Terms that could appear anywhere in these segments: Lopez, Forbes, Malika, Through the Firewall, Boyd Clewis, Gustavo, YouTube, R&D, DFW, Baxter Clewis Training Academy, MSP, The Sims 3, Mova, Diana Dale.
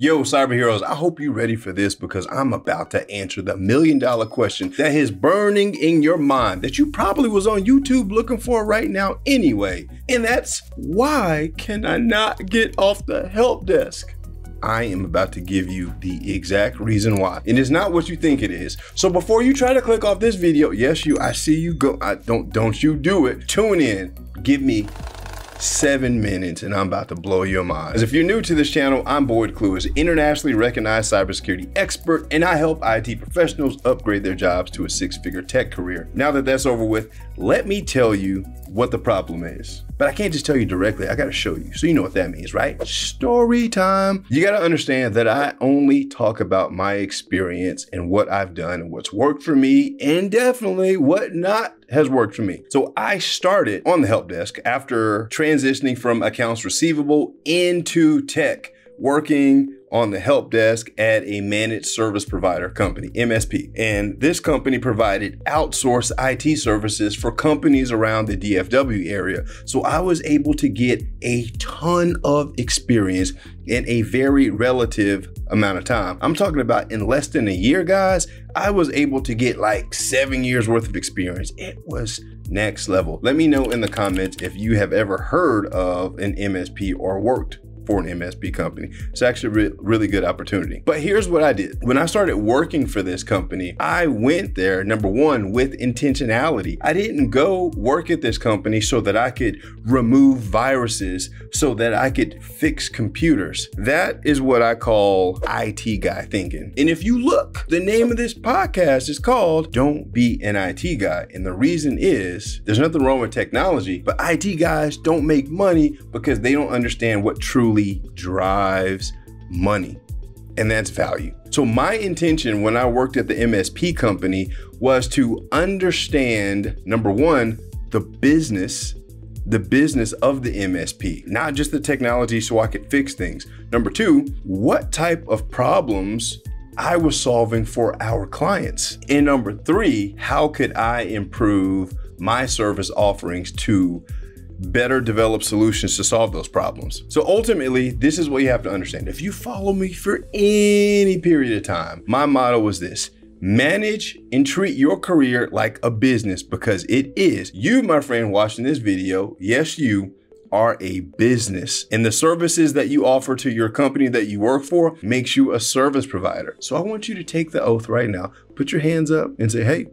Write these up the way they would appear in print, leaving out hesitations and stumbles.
Yo, cyber heroes, I hope you're ready for this because I'm about to answer the $1 million question that is burning in your mind that you probably was on YouTube looking for right now anyway. And that's, why can I not get off the help desk? I am about to give you the exact reason why. And it's not what you think it is. So before you try to click off this video, yes, I see you go, don't you do it. Tune in, give me 7 minutes and I'm about to blow your mind. As if you're new to this channel, I'm Boyd Clewis, internationally recognized cybersecurity expert, and I help IT professionals upgrade their jobs to a six-figure tech career. Now that that's over with, let me tell you what the problem is. But I can't just tell you directly, I gotta show you. So you know what that means, right? Story time. You gotta understand that I only talk about my experience and what I've done and what's worked for me and definitely what not has worked for me. So I started on the help desk after transitioning from accounts receivable into tech, working on the help desk at a managed service provider company, MSP. And this company provided outsourced IT services for companies around the DFW area. So I was able to get a ton of experience in a very relative amount of time. I'm talking about in less than a year, guys, I was able to get like 7 years worth of experience. It was next level. Let me know in the comments if you have ever heard of an MSP or worked for an MSP company. It's actually a really good opportunity. But here's what I did. When I started working for this company, I went there, number one, with intentionality. I didn't go work at this company so that I could remove viruses, so that I could fix computers. That is what I call IT guy thinking. And if you look, the name of this podcast is called Don't Be an IT Guy. And the reason is there's nothing wrong with technology, but IT guys don't make money because they don't understand what truly drives money, and that's value. So my intention when I worked at the MSP company was to understand, number one, the business of the MSP, not just the technology so I could fix things. Number two, what type of problems I was solving for our clients. And number three, how could I improve my service offerings to better develop solutions to solve those problems. So ultimately, this is what you have to understand. If you follow me for any period of time, my motto was this: manage and treat your career like a business, because it is. You, my friend, watching this video, yes, you are a business, and the services that you offer to your company that you work for makes you a service provider. So I want you to take the oath right now, put your hands up and say, hey,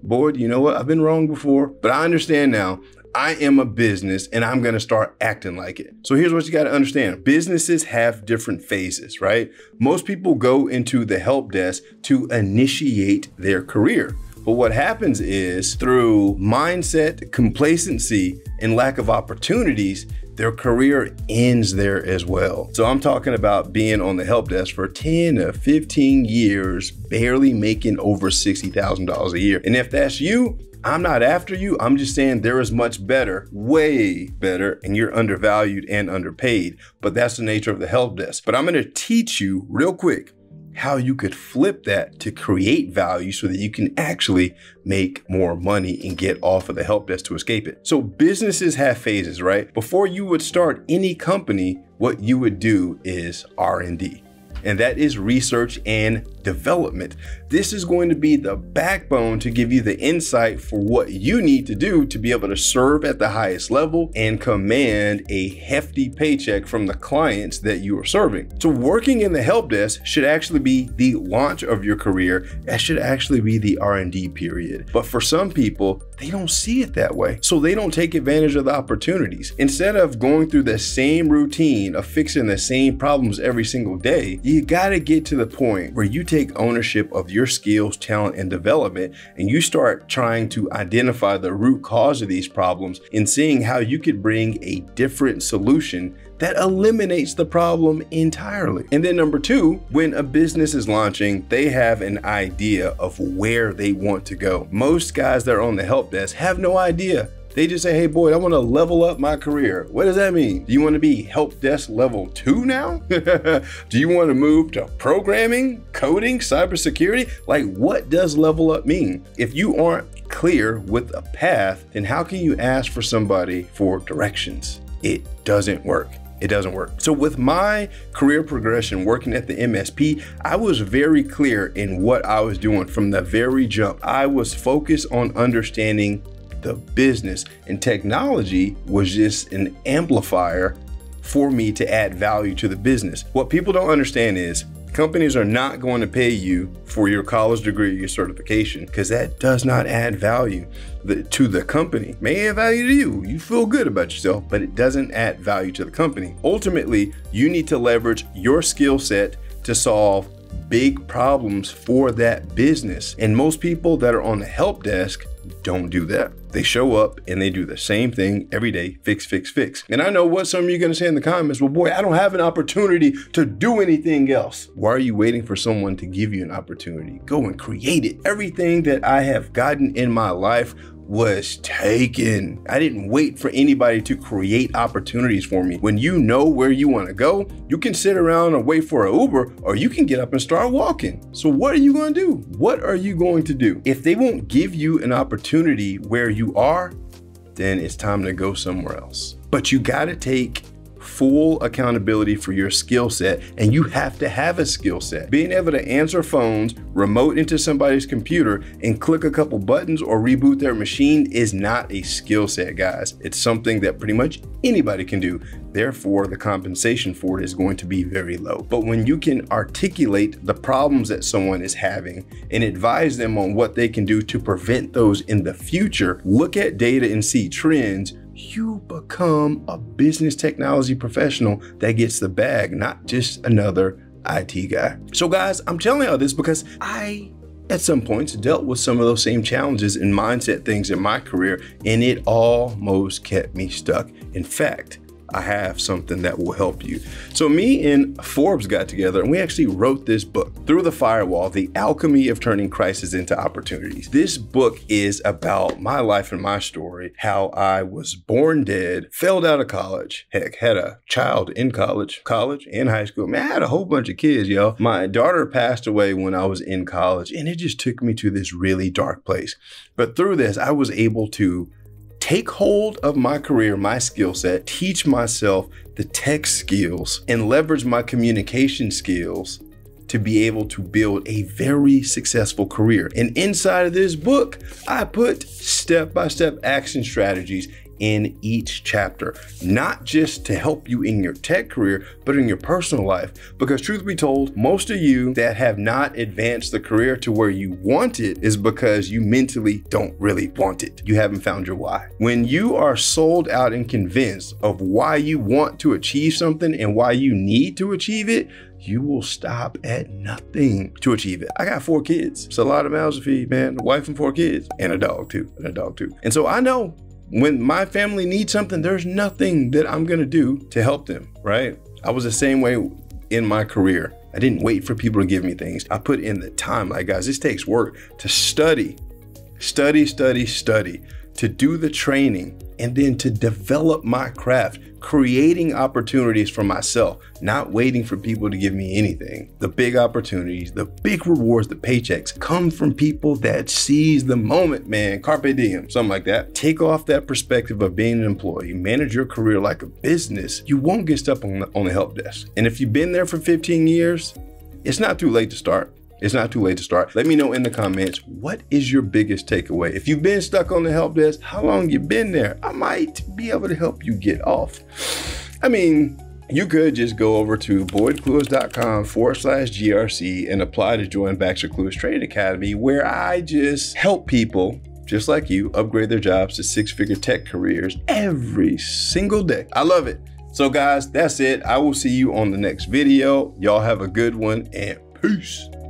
Boyd, you know what? I've been wrong before, but I understand now. I am a business and I'm gonna start acting like it. So here's what you gotta understand. Businesses have different phases, right? Most people go into the help desk to initiate their career. But what happens is through mindset, complacency, and lack of opportunities, their career ends there as well. So I'm talking about being on the help desk for 10 or 15 years, barely making over $60,000 a year. And if that's you, I'm not after you. I'm just saying there is much better, way better, and you're undervalued and underpaid, but that's the nature of the help desk. But I'm gonna teach you real quick how you could flip that to create value so that you can actually make more money and get off of the help desk to escape it. So businesses have phases, right? Before you would start any company, what you would do is R&D. And that is research and development. This is going to be the backbone to give you the insight for what you need to do to be able to serve at the highest level and command a hefty paycheck from the clients that you are serving. So working in the help desk should actually be the launch of your career. That should actually be the R&D period. But for some people, they don't see it that way. So they don't take advantage of the opportunities. Instead of going through the same routine of fixing the same problems every single day, you gotta get to the point where you take ownership of your skills, talent, and development, and you start trying to identify the root cause of these problems and seeing how you could bring a different solution that eliminates the problem entirely. And then number two, when a business is launching, they have an idea of where they want to go. Most guys that are on the help desk have no idea. They just say, hey, Boyd, I want to level up my career. What does that mean? Do you want to be help desk level 2 now? Do you want to move to programming, coding, cybersecurity? Like, what does level up mean? If you aren't clear with a path, then how can you ask for somebody for directions? It doesn't work. it doesn't work. So with my career progression working at the MSP, I was very clear in what I was doing from the very jump. I was focused on understanding the business, and technology was just an amplifier for me to add value to the business. What people don't understand is companies are not going to pay you for your college degree, your certification, because that does not add value to the company. May add value to you. You feel good about yourself, but it doesn't add value to the company. Ultimately, you need to leverage your skill set to solve big problems for that business. And most people that are on the help desk don't do that. They show up and they do the same thing every day, fix, fix, fix. And I know what some of you are gonna say in the comments, well, boy, I don't have an opportunity to do anything else. Why are you waiting for someone to give you an opportunity? Go and create it. Everything that I have gotten in my life was taken. I didn't wait for anybody to create opportunities for me. When you know where you want to go, you can sit around and wait for an Uber, or you can get up and start walking. So what are you going to do? What are you going to do? If they won't give you an opportunity where you are, then it's time to go somewhere else. But you got to take full accountability for your skill set, and you have to have a skill set. Being able to answer phones, remote into somebody's computer, and click a couple buttons or reboot their machine is not a skill set, guys. It's something that pretty much anybody can do. Therefore, the compensation for it is going to be very low. But when you can articulate the problems that someone is having and advise them on what they can do to prevent those in the future, look at data and see trends, you become a business technology professional that gets the bag, not just another IT guy. So guys, I'm telling y'all this because I, at some points, dealt with some of those same challenges and mindset things in my career, and it almost kept me stuck. In fact, I have something that will help you. So me and Forbes got together and we actually wrote this book, Through the Firewall, The Alchemy of Turning Crises into Opportunities. This book is about my life and my story, how I was born dead, failed out of college, heck, had a child in college and high school. Man, I had a whole bunch of kids, y'all. My daughter passed away when I was in college, and it just took me to this really dark place. But through this, I was able to take hold of my career, my skill set, teach myself the tech skills, and leverage my communication skills to be able to build a very successful career. And inside of this book, I put step-by-step action strategies in each chapter, not just to help you in your tech career, but in your personal life. Because truth be told, most of you that have not advanced the career to where you want it is because you mentally don't really want it. You haven't found your why. When you are sold out and convinced of why you want to achieve something and why you need to achieve it, you will stop at nothing to achieve it. I got 4 kids. It's a lot of mouths to feed, man. A wife and 4 kids, and a dog too, And so I know, when my family needs something, there's nothing that I'm gonna do to help them, right? I was the same way in my career. I didn't wait for people to give me things. I put in the time. Like, guys, this takes work to study, to do the training, and then to develop my craft, creating opportunities for myself, not waiting for people to give me anything. The big opportunities, the big rewards, the paychecks come from people that seize the moment, man. Carpe diem, something like that. Take off that perspective of being an employee, manage your career like a business. You won't get stuck on the help desk. And if you've been there for 15 years, it's not too late to start. It's not too late to start. Let me know in the comments, what is your biggest takeaway? If you've been stuck on the help desk, how long you been there? I might be able to help you get off. I mean, you could just go over to boydclewis.com/GRC and apply to join Baxter Clewis Training Academy, where I just help people just like you upgrade their jobs to 6-figure tech careers every single day. I love it. So guys, that's it. I will see you on the next video. Y'all have a good one, and peace.